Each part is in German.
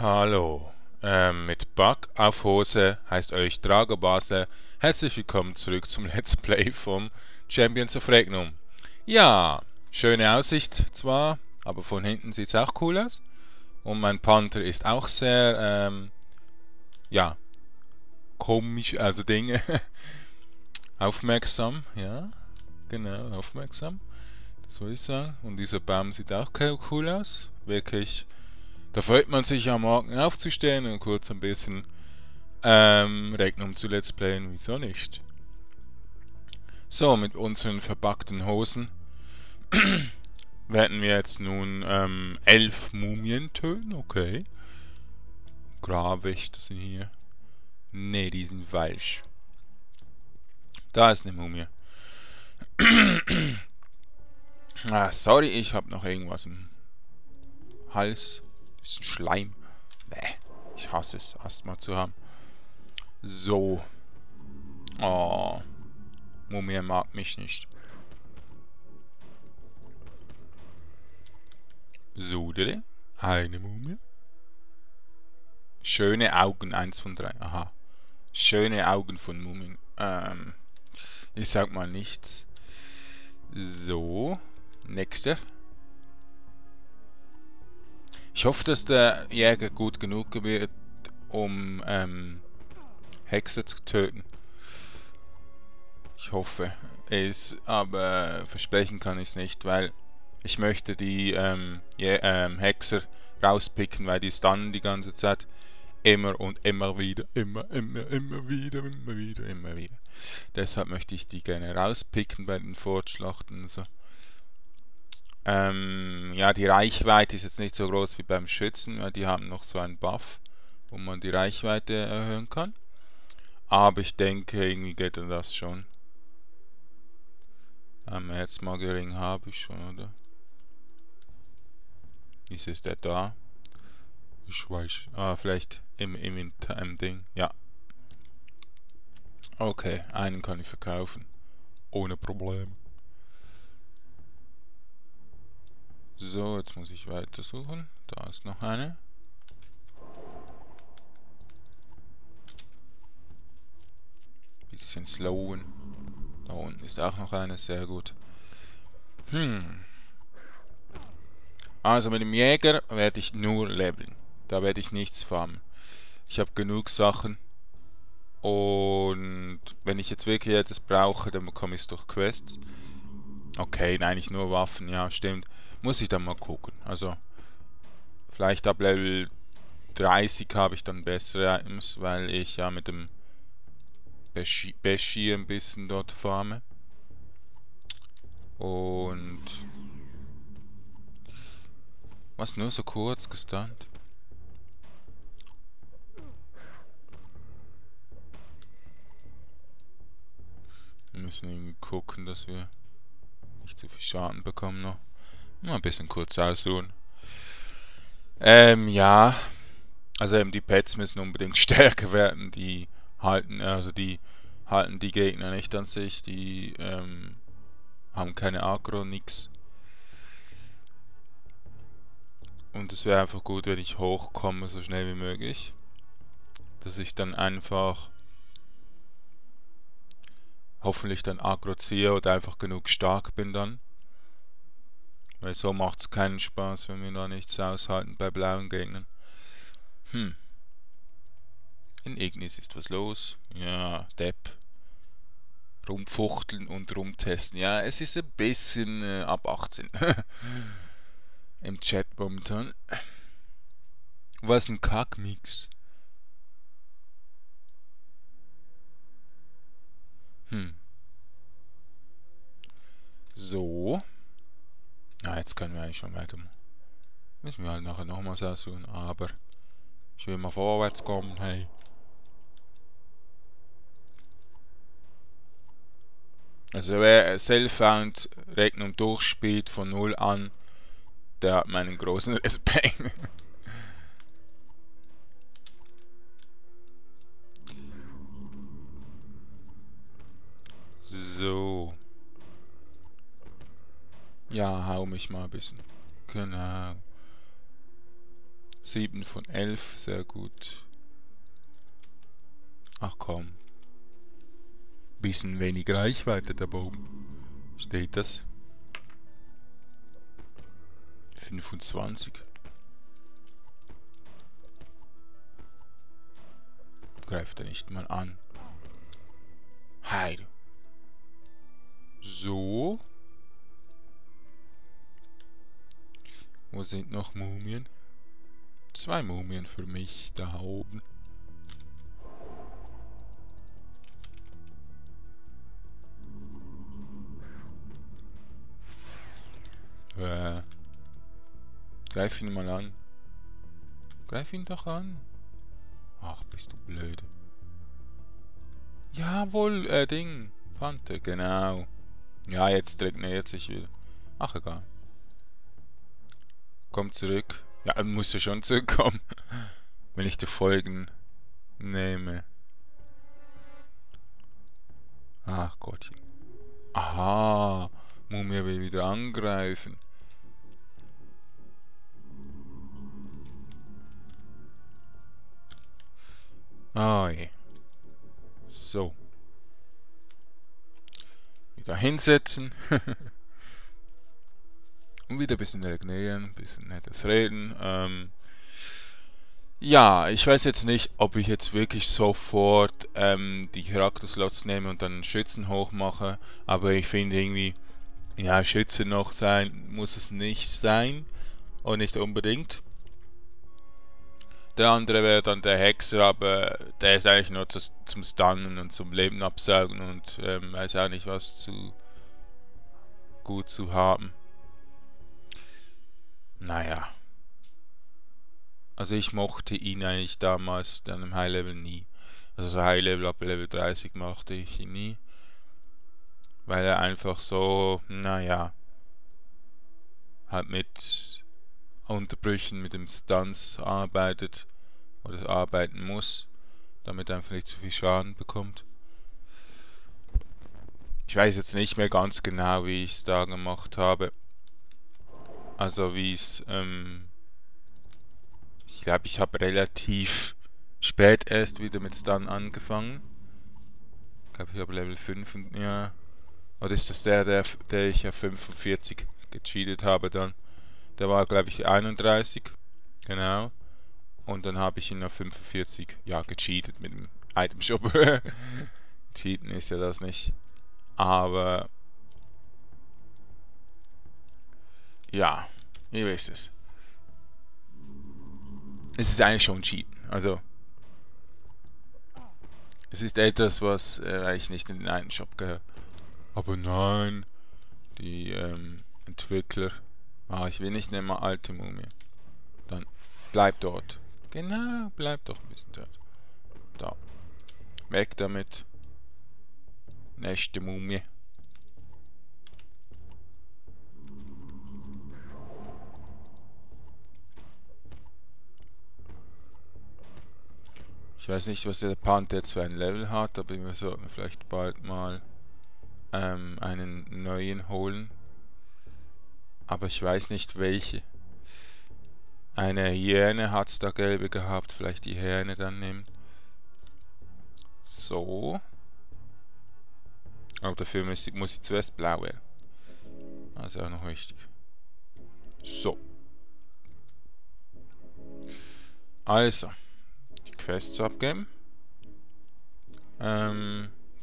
Hallo, mit Bug auf Hose heißt euch Drago-Base. Herzlich willkommen zurück zum Let's Play vom Champions of Regnum. Ja, schöne Aussicht zwar, aber von hinten sieht es auch cool aus. Und mein Panther ist auch sehr, ja, komisch, also Dinge. Aufmerksam, ja, genau, aufmerksam. Das würde ich sagen. Und dieser Baum sieht auch cool aus, wirklich. Da freut man sich am Morgen aufzustehen und kurz ein bisschen Regnum zu Let's Playen, wieso nicht? So, mit unseren verpackten Hosen werden wir jetzt nun 11 Mumien töten, okay. Grabwächter sind hier. Ne, die sind falsch. Da ist eine Mumie. Ah, sorry, ich habe noch irgendwas im Hals. Bisschen Schleim. Bäh. Ich hasse es, Asthma zu haben. So. Oh. Mumie mag mich nicht. So, dele. Eine Mumie. Schöne Augen, 1 von 3. Aha. Schöne Augen von Mumien. Ich sag mal nichts. So. Nächster. Ich hoffe, dass der Jäger gut genug wird, um Hexer zu töten. Ich hoffe es, aber versprechen kann ich es nicht, weil ich möchte die Hexer rauspicken, weil die stunnen die ganze Zeit. Immer und immer wieder. Immer wieder. Deshalb möchte ich die gerne rauspicken bei den Fortschlachten und so. Ja, die Reichweite ist jetzt nicht so groß wie beim Schützen, weil die haben noch so einen Buff, wo man die Reichweite erhöhen kann. Aber ich denke, irgendwie geht dann das schon. Jetzt mal gering habe ich schon, oder? Ist der da? Ich weiß. Ah, vielleicht im Ding. Ja. Okay, einen kann ich verkaufen. Ohne Probleme. So, jetzt muss ich weiter suchen. Da ist noch eine. Bisschen slowen. Da unten ist auch noch eine, sehr gut. Also mit dem Jäger werde ich nur leveln. Da werde ich nichts farmen. Ich habe genug Sachen. Und wenn ich jetzt wirklich etwas brauche, dann bekomme ich es durch Quests. Okay, nein, nicht nur Waffen, ja, stimmt. Muss ich dann mal gucken. Also, vielleicht ab Level 30 habe ich dann bessere Items, weil ich ja mit dem Bashir ein bisschen dort farme. Und... Was, nur so kurz gestunt? Wir müssen irgendwie gucken, dass wir... nicht zu viel Schaden bekommen noch. Mal ein bisschen kurz ausruhen. Ja. Also eben die Pets müssen unbedingt stärker werden. Die halten, also die Gegner nicht an sich. Die haben keine Aggro, nix. Und es wäre einfach gut, wenn ich hochkomme, so schnell wie möglich. Dass ich dann einfach... hoffentlich dann Aggro ziehe oder einfach genug stark bin dann. Weil so macht es keinen Spaß, wenn wir da nichts aushalten bei blauen Gegnern. In Ignis ist was los. Ja, Depp. Rumfuchteln und rumtesten. Ja, es ist ein bisschen ab 18. Im Chat momentan. Was ein Kackmix. So. Na, jetzt können wir eigentlich schon weitermachen. Müssen wir halt nachher nochmals aussuchen, aber ich will mal vorwärts kommen, hey. Also wer Self-Found Regnum durchspielt von 0 an, der hat meinen großen Respekt. So. Ja, hau mich mal ein bisschen. Genau. 7 von 11, sehr gut. Ach komm. Bisschen wenig Reichweite der Baum. Steht das? 25. Greift er nicht mal an. Heil. So. Wo sind noch Mumien? 2 Mumien für mich da oben. Greif ihn mal an. Greif ihn doch an. Ach, bist du blöd. Jawohl, Ding. Panther, genau. Ja, jetzt regeneriert sich wieder. Ach, egal. Komm zurück. Ja, muss ja schon zurückkommen. Wenn ich die Folgen nehme. Ach Gottchen. Aha. Mumie will wieder angreifen. Oh je. So. Wieder hinsetzen. Und wieder ein bisschen regenerieren, ein bisschen nettes Reden. Ja, ich weiß jetzt nicht, ob ich jetzt wirklich sofort die Charakterslots nehme und dann einen Schützen hochmache. Aber ich finde irgendwie, ja, Schütze noch sein muss es nicht sein. Und nicht unbedingt. Der andere wäre dann der Hexer, aber der ist eigentlich nur zum Stunnen und zum Leben absaugen und weiß auch nicht, was zu gut zu haben. Naja. Also ich mochte ihn eigentlich damals dann im High Level nie. Also High Level ab Level 30 mochte ich ihn nie. Weil er einfach so, naja, halt mit Unterbrüchen, mit dem Stunts arbeitet oder arbeiten muss, damit er vielleicht zu viel Schaden bekommt. Ich weiß jetzt nicht mehr ganz genau, wie ich es da gemacht habe. Also wie es, ich glaube, ich habe relativ spät erst wieder mit Stun angefangen. Ich glaube, ich habe Level 5 und ja. Oder ist das der ich ja 45 gecheatet habe dann? Der war, glaube ich, 31. Genau. Und dann habe ich ihn auf 45, ja, gecheatet mit dem Item Shop. Cheaten ist ja das nicht. Aber ja, ihr wisst es. Es ist eigentlich schon Cheaten. Also es ist etwas, was eigentlich nicht in den Item Shop gehört. Aber nein, die Entwickler. Ah, ich will nicht mehr alte Mumie. Dann bleib dort. Genau, bleib doch ein bisschen dort. Da. Weg damit. Nächste Mumie. Ich weiß nicht, was der Panther jetzt für ein Level hat, aber wir sollten vielleicht bald mal einen neuen holen. Aber ich weiß nicht welche. Eine Hyäne hat es da gelbe gehabt. Vielleicht die Hyäne dann nehmen. So. Aber dafür muss ich zuerst blau werden. Also auch noch wichtig. So. Also. Die Quests abgeben.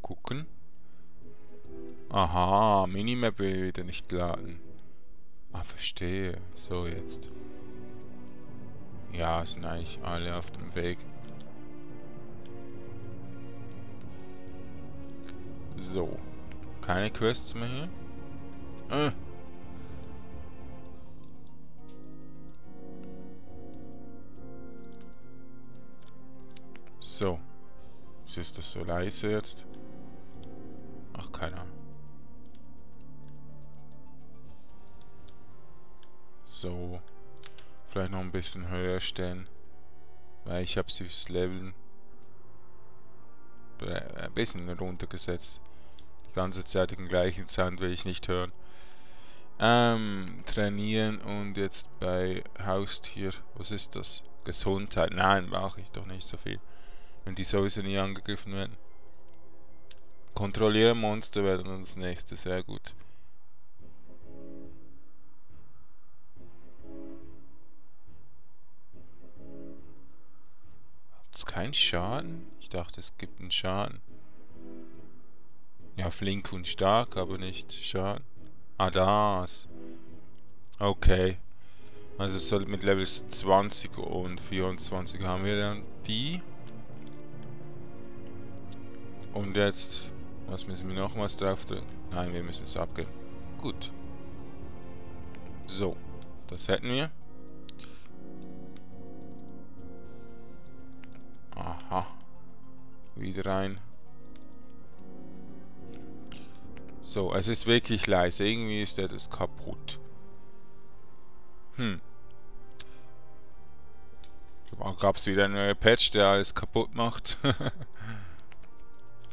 Gucken. Aha. Minimap will wieder nicht laden. Ah, verstehe. So jetzt. Ja, sind eigentlich alle auf dem Weg. So. Keine Quests mehr hier. So. Was ist das so leise jetzt? Ach, keine Ahnung. So, vielleicht noch ein bisschen höher stellen, weil ich habe sie fürs Leveln ein bisschen runtergesetzt. Die ganze Zeit den gleichen Sound will ich nicht hören. Trainieren und jetzt bei Haustier, was ist das? Gesundheit. Nein, brauche ich doch nicht so viel. Wenn die sowieso nie angegriffen werden. Kontrolliere Monster werden uns das nächste. Sehr gut. Gibt es keinen Schaden? Ich dachte, es gibt einen Schaden. Ja, flink und stark, aber nicht Schaden. Ah, das. Okay. Also es soll mit Levels 20 und 24 haben wir dann die. Und jetzt, was müssen wir nochmals draufdrücken? Nein, wir müssen es abgeben. Gut. So, das hätten wir. Aha. Wieder rein. So, es ist wirklich leise. Irgendwie ist der das kaputt. Hm. Gab es wieder einen neuen Patch, der alles kaputt macht?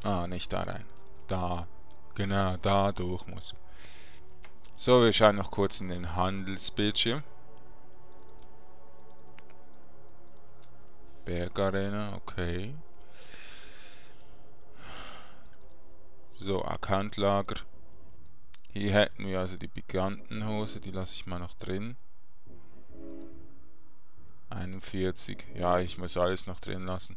Ah, nicht da rein. Da. Genau, da durch muss. So, wir schauen noch kurz in den Handelsbildschirm. Bergarena, okay. So, Akkantlager. Hier hätten wir also die Gigantenhose, die lasse ich mal noch drin. 41. Ja, ich muss alles noch drin lassen.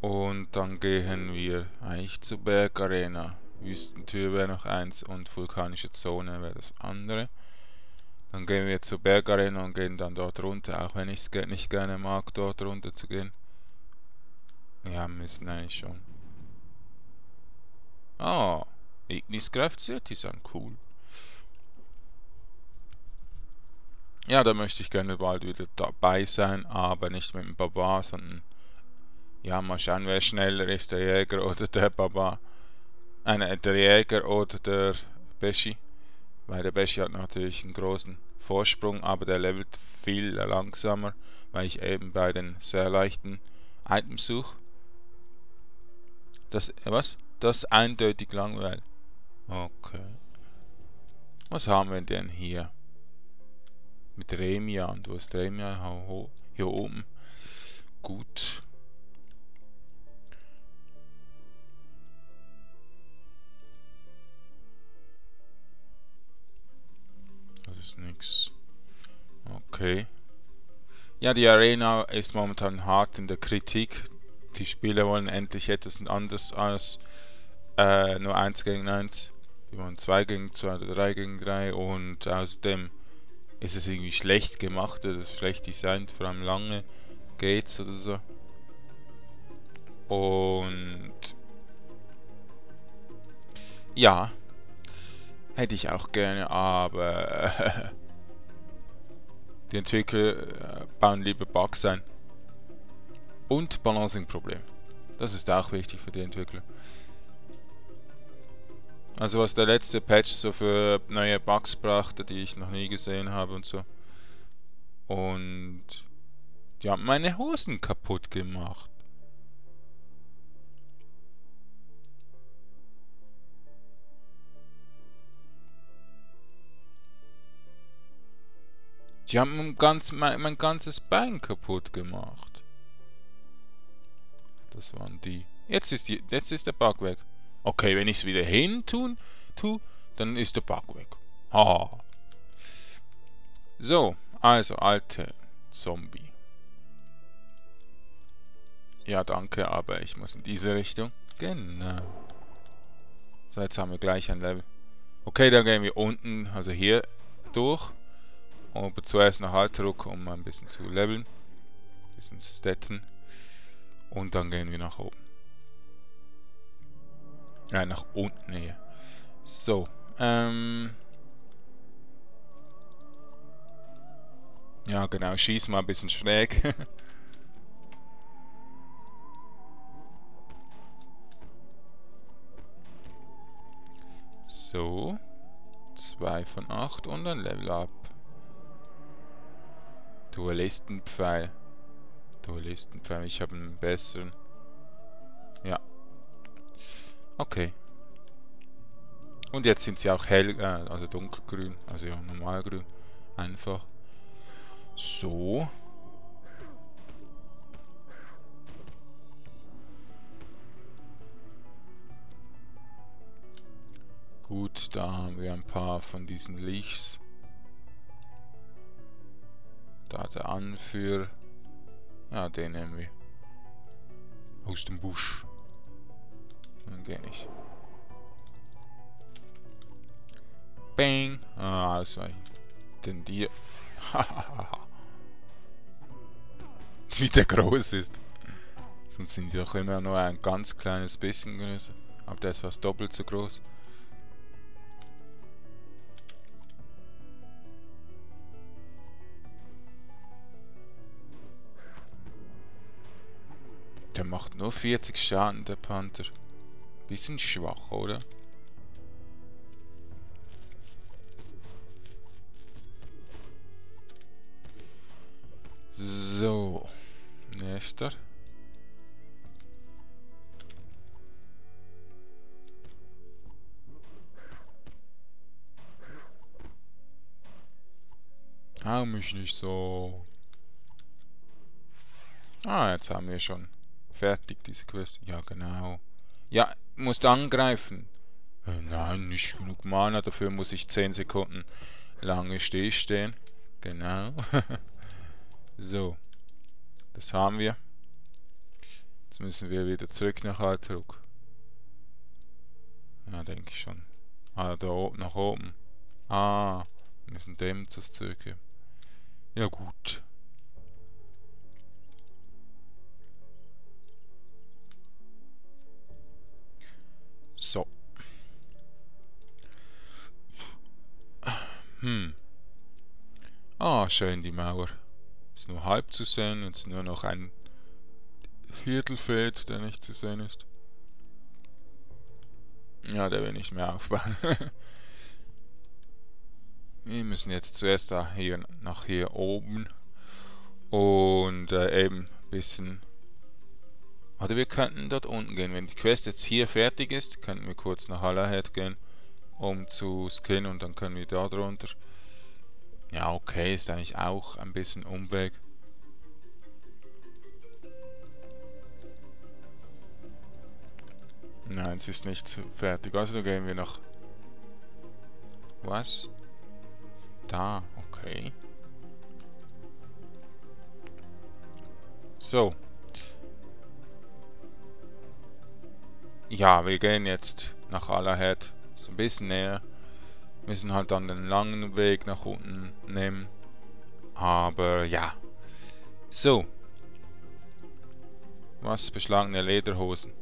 Und dann gehen wir eigentlich zur Bergarena. Wüstentür wäre noch eins und vulkanische Zone wäre das andere. Dann gehen wir zur Bergarena und gehen dann dort runter, auch wenn ich es nicht gerne mag, dort runter zu gehen. Ja, müssen eigentlich schon. Ah, oh, Ignis greift Sirtis an, cool. Ja, da möchte ich gerne bald wieder dabei sein, aber nicht mit dem Barbar, sondern... Ja, mal schauen, wer schneller ist, der Jäger oder der Baba. Der Jäger oder der Beschi. Weil der Beschi hat natürlich einen großen Vorsprung, aber der levelt viel langsamer, weil ich eben bei den sehr leichten Items suche. Das, was? Das ist eindeutig langweilig. Okay. Was haben wir denn hier? Mit Remia. Und wo ist Remia? Hier oben. Gut. Ist nix. Okay. Ja, die Arena ist momentan hart in der Kritik. Die Spieler wollen endlich etwas anderes als nur 1 gegen 1. Die wollen 2 gegen 2 oder 3 gegen 3 und außerdem ist es irgendwie schlecht gemacht oder schlecht designt, vor allem lange Gates oder so. Und ja. Hätte ich auch gerne, aber die Entwickler bauen lieber Bugs ein. Und Balancing-Problem. Das ist auch wichtig für die Entwickler. Also was der letzte Patch so für neue Bugs brachte, die ich noch nie gesehen habe und so. Und die haben meine Hosen kaputt gemacht. Die haben mein ganzes Bein kaputt gemacht. Das waren die. Jetzt ist der Bug weg. Okay, wenn ich es wieder hin tue, dann ist der Bug weg. Haha. So, also alte Zombie. Ja, danke, aber ich muss in diese Richtung. Genau. So, jetzt haben wir gleich ein Level. Okay, dann gehen wir unten, also hier durch. Aber zuerst noch Haltdruck, um ein bisschen zu leveln. Ein bisschen stetten. Und dann gehen wir nach oben. Nein, nach unten hier. So. Ja, genau. Schieß mal ein bisschen schräg. So. 2 von 8 und ein Level up. Duellistenpfeil. Duellistenpfeil, ich habe einen besseren. Ja. Okay. Und jetzt sind sie auch hell, also dunkelgrün, also ja, normalgrün. Einfach. So. Gut, da haben wir ein paar von diesen Lichs. Da der Anführer. Ja, den nehmen wir. Aus dem Busch. Dann geh ich. Bang! Ah, ausweichen. Denn dir. Hahaha. Wie der groß ist. Sonst sind die doch immer nur ein ganz kleines bisschen größer. Aber der ist fast doppelt so groß. Der macht nur 40 Schaden, der Panther. Bisschen schwach, oder? So. Nächster. Hau mich nicht so. Ah, jetzt haben wir schon. Fertig, diese Quest. Ja, genau. Ja, musst angreifen. Nein, nicht genug Mana. Dafür muss ich 10 Sekunden lange stehen. Genau. So. Das haben wir. Jetzt müssen wir wieder zurück nach Altrug. Ja, denke ich schon. Ah, da oben, nach oben. Ah, wir müssen dem das zurückgeben. Ja, gut. So. Ah, schön die Mauer. Ist nur halb zu sehen, jetzt nur noch ein Viertel fehlt, der nicht zu sehen ist. Ja, der will nicht mehr aufbauen. Wir müssen jetzt zuerst da hier nach hier oben und eben ein bisschen. Oder wir könnten dort unten gehen. Wenn die Quest jetzt hier fertig ist, könnten wir kurz nach Allerhead gehen, um zu skinnen, und dann können wir da drunter. Ja, okay, ist eigentlich auch ein bisschen Umweg. Nein, es ist nicht fertig. Also gehen wir noch. Was? Da, okay. So. Ja, wir gehen jetzt nach Allerhead. Ist ein bisschen näher. Müssen halt dann den langen Weg nach unten nehmen. Aber ja. So. Was? Beschlagene Lederhosen.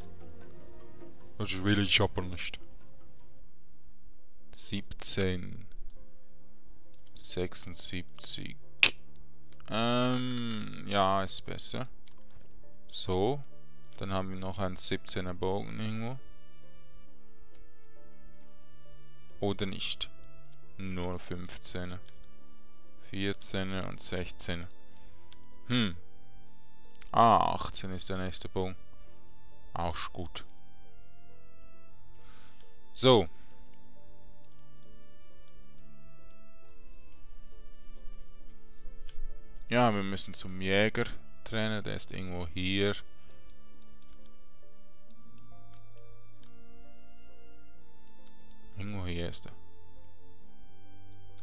Das will ich aber nicht. 17. 76. Ja, ist besser. So. Dann haben wir noch einen 17er Bogen irgendwo. Oder nicht. Nur 15er. 14er und 16er. Hm. Ah, 18 ist der nächste Bogen. Auch gut. So. Ja, wir müssen zum Jägertrainer. Der ist irgendwo hier. Irgendwo hier ist er.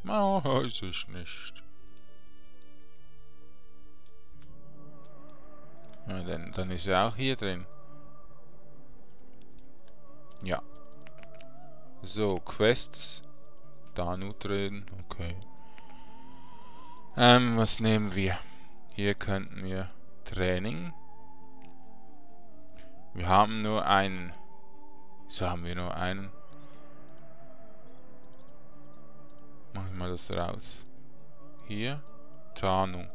Na, weiß ich nicht. Ja, dann ist er auch hier drin. Ja. So, Quests. Da nur drin. Okay. Was nehmen wir? Hier könnten wir Training. Wir haben nur einen. So, haben wir nur einen. Mach ich mal das raus. Hier. Tarnung.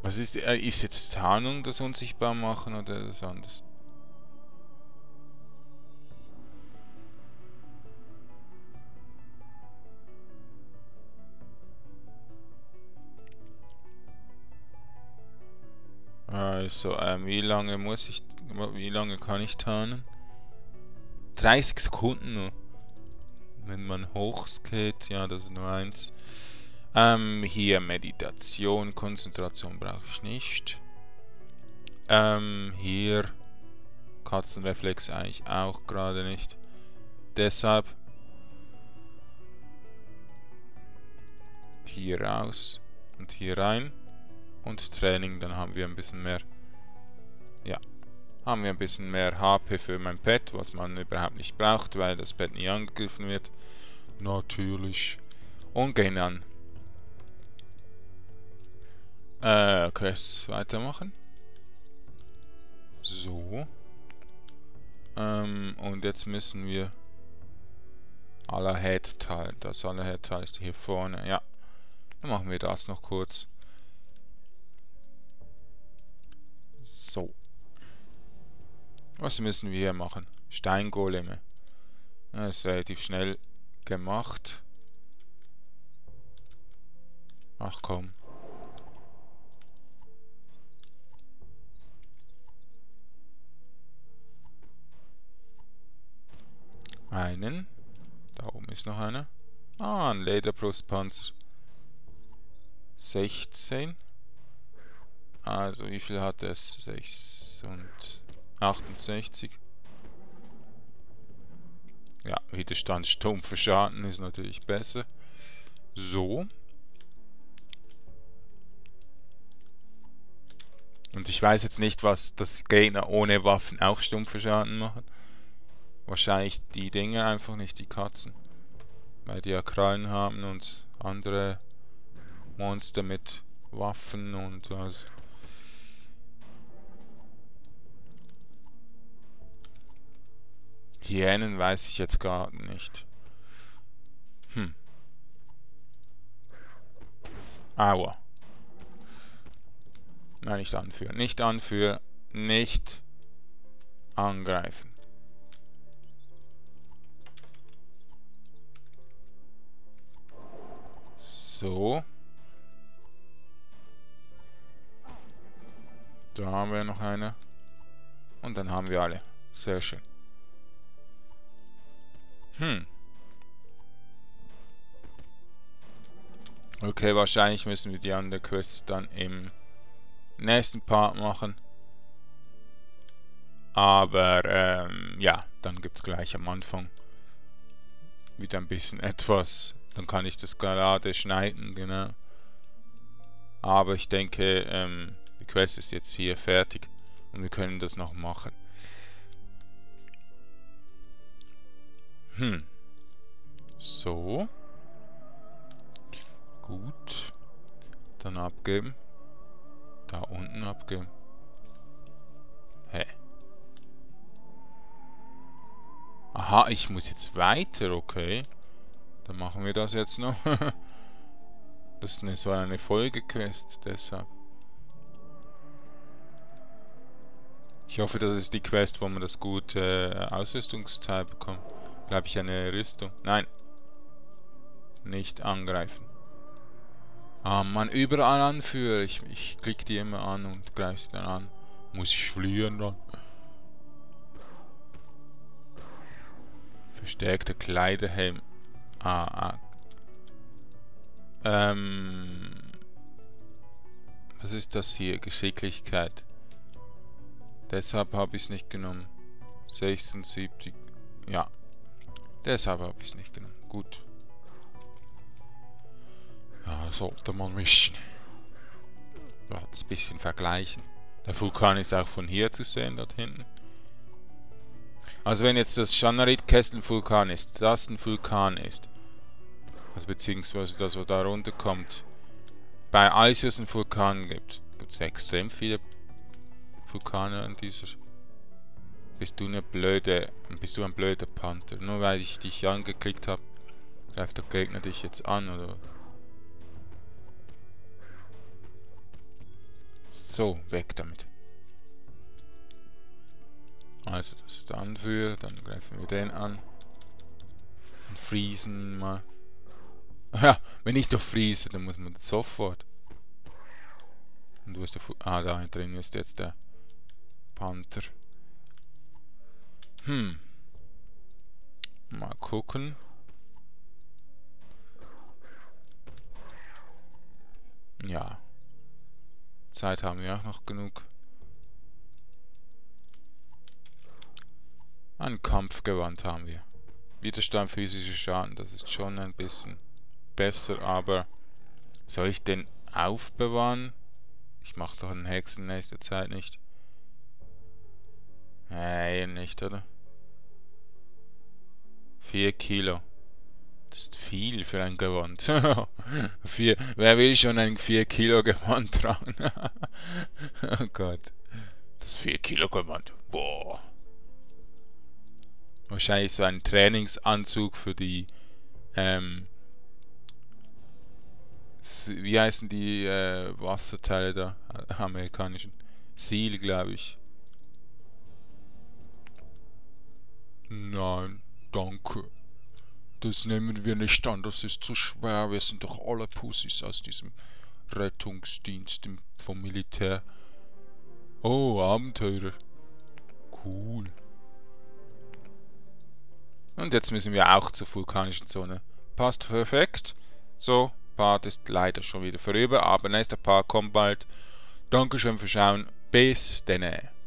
Was ist... Ist jetzt Tarnung das unsichtbar machen oder etwas anderes? So, wie lange kann ich tarnen? 30 Sekunden nur. Wenn man hochskillt, ja, das ist nur eins. Hier Meditation, Konzentration brauche ich nicht. Hier Katzenreflex eigentlich auch gerade nicht. Deshalb hier raus und hier rein. Und Training, dann haben wir ein bisschen mehr. Ja, haben wir ein bisschen mehr HP für mein Pet, was man überhaupt nicht braucht, weil das Pet nie angegriffen wird. Natürlich. Und gehen an. Quest weitermachen. So. Und jetzt müssen wir Allerhead-Teil. Das Allerhead-Teil ist hier vorne. Ja. Dann machen wir das noch kurz. So. Was müssen wir hier machen? Steingoleme. Das ist relativ schnell gemacht. Ach komm. Einen. Da oben ist noch einer. Ah, ein Lederbrustpanzer. 16. Also, wie viel hat es? 6 und 68. Ja, Widerstand stumpfer Schaden ist natürlich besser. So. Und ich weiß jetzt nicht, was das Gegner ohne Waffen auch stumpfer Schaden machen. Wahrscheinlich die Dinger einfach nicht, die Katzen. Weil die ja Krallen haben und andere Monster mit Waffen und was. Hyänen weiß ich jetzt gar nicht. Hm. Aua. Nein, nicht anführen. Nicht anführen. Nicht angreifen. So. Da haben wir noch eine. Und dann haben wir alle. Sehr schön. Hm. Okay, wahrscheinlich müssen wir die andere Quest dann im nächsten Part machen. Aber, ja, dann gibt es gleich am Anfang wieder ein bisschen etwas. Dann kann ich das gerade schneiden, genau. Aber ich denke, die Quest ist jetzt hier fertig und wir können das noch machen. Hm. So. Gut. Dann abgeben. Da unten abgeben. Hä? Aha, ich muss jetzt weiter, okay. Dann machen wir das jetzt noch. Das war eine Folgequest, deshalb. Ich hoffe, das ist die Quest, wo man das gute Ausrüstungsteil bekommt. Glaube ich, eine Rüstung. Nein. Nicht angreifen. Ah, man, überall anführe. Ich klicke die immer an und greife sie dann an. Muss ich fliehen dann? Verstärkter Kleiderhelm. Ah, ah. Was ist das hier? Geschicklichkeit. Deshalb habe ich es nicht genommen. 76. Ja. Deshalb habe ich es nicht genommen. Gut. Ja, sollte man mischen. Das ein bisschen vergleichen. Der Vulkan ist auch von hier zu sehen, dort hinten. Also wenn jetzt das Schanarit-Kesseln-Vulkan ist, das ein Vulkan ist. Also beziehungsweise das, was da runterkommt. Bei alles, was einen Vulkan gibt, gibt es extrem viele Vulkane an dieser. Bist du ein blöder Panther? Nur weil ich dich angeklickt habe, greift der Gegner dich jetzt an, oder? So, weg damit. Also, das ist der Anführer, dann greifen wir den an. Und friesen mal. Ja, wenn ich doch friese, dann muss man das sofort. Und wo ist der da drin ist jetzt der Panther. Mal gucken. Ja. Zeit haben wir auch noch genug. Ein Kampfgewand haben wir. Widerstand, physischer Schaden, das ist schon ein bisschen besser, aber soll ich den aufbewahren? Ich mache doch einen Hexen in nächster Zeit nicht. Nee, nicht, oder? 4 Kilo. Das ist viel für ein Gewand. Wer will schon ein 4 Kilo Gewand tragen? Oh Gott. Das 4 Kilo Gewand. Boah. Wahrscheinlich so ein Trainingsanzug für die, wie heißen die Wasserteile da? Amerikanischen. Seal, glaube ich. Nein, danke. Das nehmen wir nicht an, das ist zu schwer. Wir sind doch alle Pussys aus diesem Rettungsdienst vom Militär. Oh, Abenteurer. Cool. Und jetzt müssen wir auch zur vulkanischen Zone. Passt perfekt. So, Part ist leider schon wieder vorüber, aber nächster Part kommt bald. Dankeschön fürs Schauen. Bis denne.